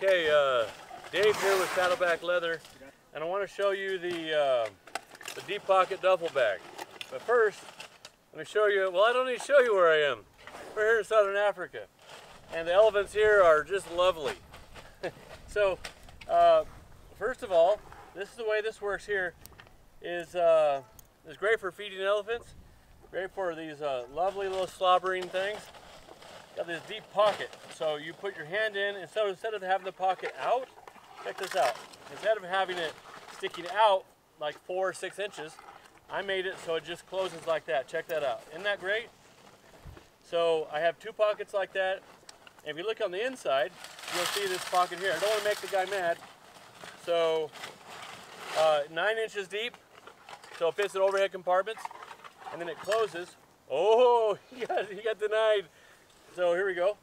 Okay, Dave here with Saddleback Leather, and I want to show you the Deep Pocket Duffle Bag. But first, let me show you, well, I don't need to show you where I am. We're here in Southern Africa, and the elephants here are just lovely. So, first of all, this is the way this works here, is great for feeding elephants, great for these lovely little slobbering things. Got this deep pocket, so you put your hand in, and so instead of having the pocket out, check this out. Instead of having it sticking out like 4 or 6 inches, I made it so it just closes like that. Check that out. Isn't that great? So I have two pockets like that. And if you look on the inside, you'll see this pocket here. I don't want to make the guy mad. So 9 inches deep, so it fits in overhead compartments, and then it closes. Oh, he got denied. So here we go.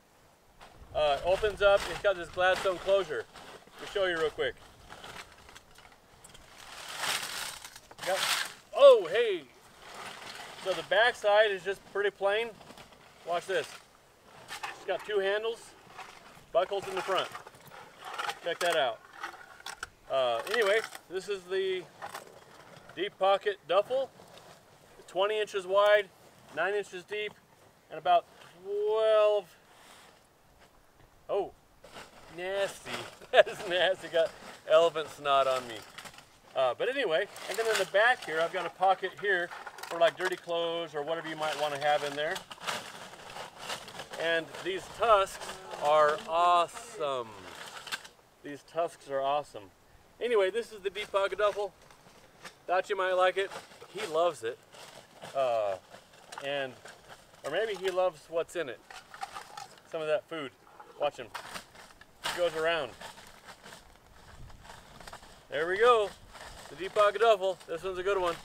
Opens up. It's got this Gladstone closure. Let me show you real quick. Yep. Oh, hey. So the back side is just pretty plain. Watch this. It's got two handles, buckles in the front. Check that out. Anyway, this is the Deep Pocket Duffle. It's 20 inches wide, 9 inches deep, and about 12, oh, nasty, that is nasty, got elephant snot on me. But anyway, and then in the back here, I've got a pocket here for like dirty clothes or whatever you might want to have in there. And these tusks are awesome. These tusks are awesome. Anyway, this is the Deep Pocket Duffle. Thought you might like it. He loves it. Or maybe he loves what's in it. Some of that food. Watch him. He goes around. There we go. The Deep Pocket Duffle. This one's a good one.